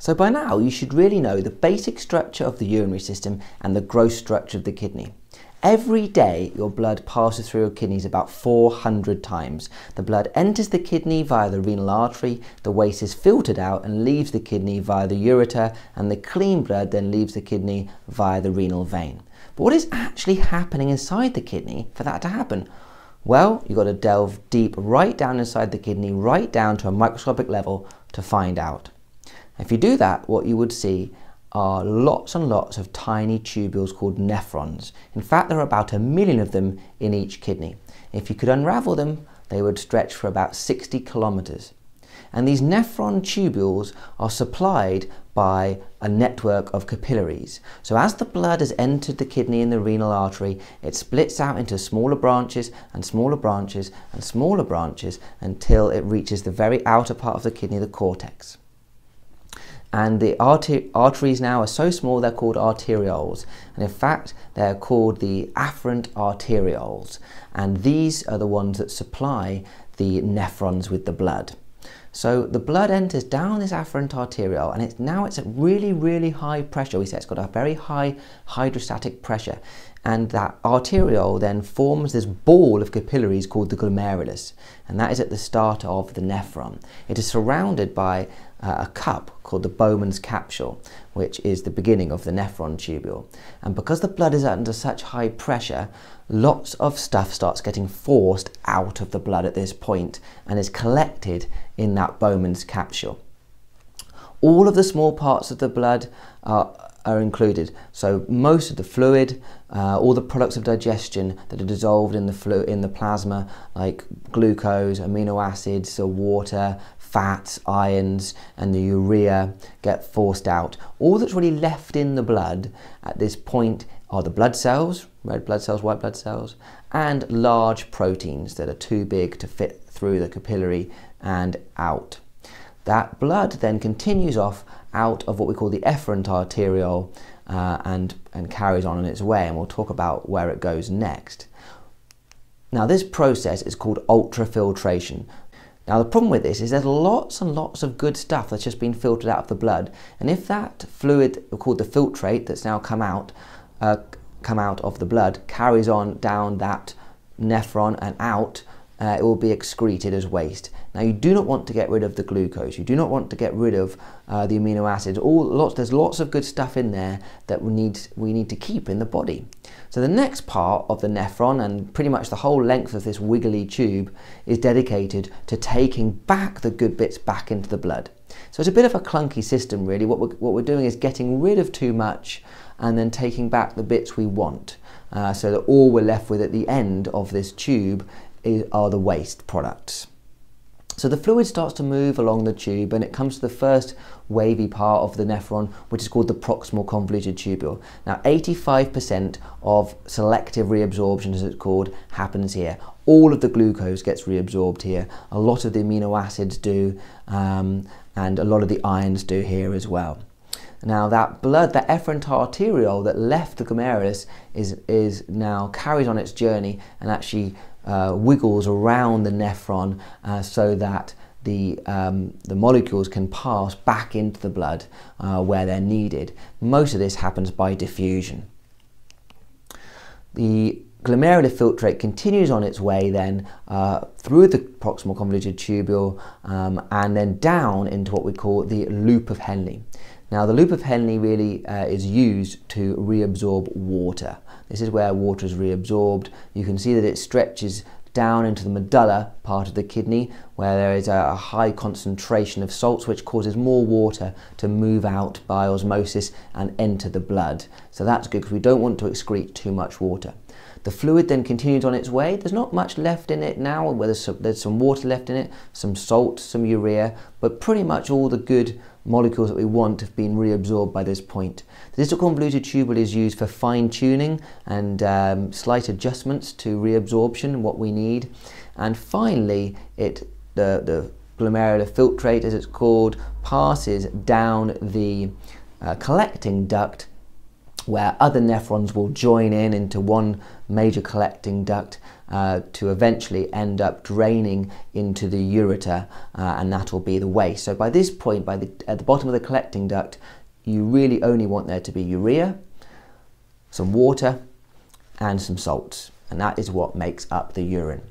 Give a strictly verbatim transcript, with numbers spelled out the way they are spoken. So by now you should really know the basic structure of the urinary system and the gross structure of the kidney. Every day your blood passes through your kidneys about four hundred times. The blood enters the kidney via the renal artery, the waste is filtered out and leaves the kidney via the ureter, and the clean blood then leaves the kidney via the renal vein. But what is actually happening inside the kidney for that to happen? Well, you've got to delve deep right down inside the kidney, right down to a microscopic level to find out. If you do that, what you would see are lots and lots of tiny tubules called nephrons. In fact, there are about a million of them in each kidney. If you could unravel them, they would stretch for about sixty kilometers. And these nephron tubules are supplied by a network of capillaries. So as the blood has entered the kidney in the renal artery, it splits out into smaller branches and smaller branches and smaller branches until it reaches the very outer part of the kidney, the cortex. And the arteries now are so small they're called arterioles, and in fact they're called the afferent arterioles, and these are the ones that supply the nephrons with the blood. So the blood enters down this afferent arteriole, and it's now it's at really really high pressure. We say it's got a very high hydrostatic pressure, and that arteriole then forms this ball of capillaries called the glomerulus, and that is at the start of the nephron. It is surrounded by Uh, a cup called the Bowman's capsule, which is the beginning of the nephron tubule. And because the blood is under such high pressure, lots of stuff starts getting forced out of the blood at this point and is collected in that Bowman's capsule. All of the small parts of the blood are are included, so most of the fluid, uh, all the products of digestion that are dissolved in the flu in the plasma, like glucose, amino acids, so water, fats, irons, and the urea get forced out. All that's really left in the blood at this point are the blood cells, red blood cells, white blood cells, and large proteins that are too big to fit through the capillary and out. That blood then continues off out of what we call the efferent arteriole uh, and, and carries on in its way, and we'll talk about where it goes next. Now this process is called ultrafiltration. Now the problem with this is there's lots and lots of good stuff that's just been filtered out of the blood, and if that fluid called the filtrate that's now come out, uh, come out of the blood carries on down that nephron and out, uh, it will be excreted as waste. Now you do not want to get rid of the glucose, you do not want to get rid of uh, the amino acids, all, lots, there's lots of good stuff in there that we need, we need to keep in the body. So the next part of the nephron, and pretty much the whole length of this wiggly tube, is dedicated to taking back the good bits back into the blood. So it's a bit of a clunky system really. What we're, what we're doing is getting rid of too much and then taking back the bits we want, uh, so that all we're left with at the end of this tube is, are the waste products. So the fluid starts to move along the tube, and it comes to the first wavy part of the nephron, which is called the proximal convoluted tubule. Now eighty-five percent of selective reabsorption, as it's called, happens here. All of the glucose gets reabsorbed here, a lot of the amino acids do, um, and a lot of the ions do here as well. Now that blood, that efferent arteriole that left the glomerulus is, is now carries on its journey and actually Uh, wiggles around the nephron, uh, so that the, um, the molecules can pass back into the blood uh, where they're needed. Most of this happens by diffusion. The glomerular filtrate continues on its way then uh, through the proximal convoluted tubule, um, and then down into what we call the loop of Henle. Now the loop of Henle really uh, is used to reabsorb water. This is where water is reabsorbed. You can see that it stretches down into the medulla part of the kidney, where there is a high concentration of salts, which causes more water to move out by osmosis and enter the blood. So that's good, because we don't want to excrete too much water. The fluid then continues on its way. There's not much left in it now, where there's some, there's some water left in it, some salt, some urea, but pretty much all the good molecules that we want have been reabsorbed by this point. The distal convoluted tubule is used for fine-tuning and um, slight adjustments to reabsorption, what we need. And finally, it the, the glomerular filtrate, as it's called, passes down the uh, collecting duct where other nephrons will join in into one major collecting duct uh, to eventually end up draining into the ureter, uh, and that will be the waste. So by this point, by the, at the bottom of the collecting duct, you really only want there to be urea, some water, and some salts, and that is what makes up the urine.